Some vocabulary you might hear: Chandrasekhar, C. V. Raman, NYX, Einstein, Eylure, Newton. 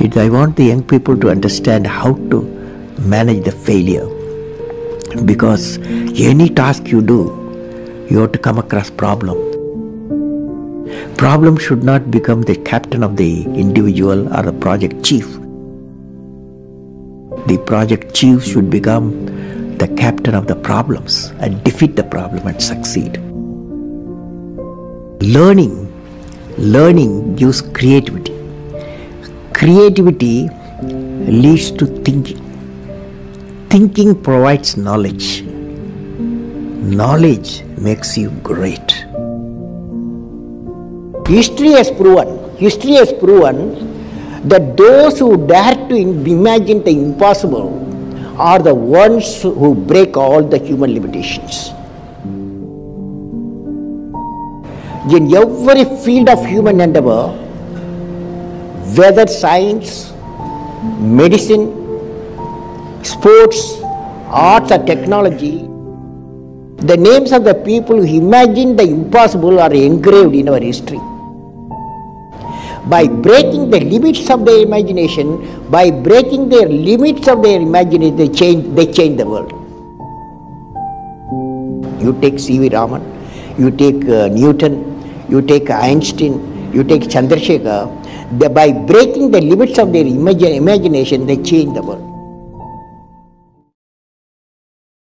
I want the young people to understand how to manage the failure, because any task you do, you have to come across problem. Problem should not become the captain of the individual or the project chief. The project chief should become the captain of the problems and defeat the problem and succeed. Learning gives creativity. Creativity leads to thinking. Thinking provides knowledge. Knowledge makes you great. History has proven that those who dare to imagine the impossible are the ones who break all the human limitations. In every field of human endeavor, whether science, medicine, sports, arts or technology, the names of the people who imagined the impossible are engraved in our history. By breaking the limits of their imagination, they change the world. You take C. V. Raman, you take Newton, you take Einstein, you take Chandrasekhar. By breaking the limits of their imagination, they change the world.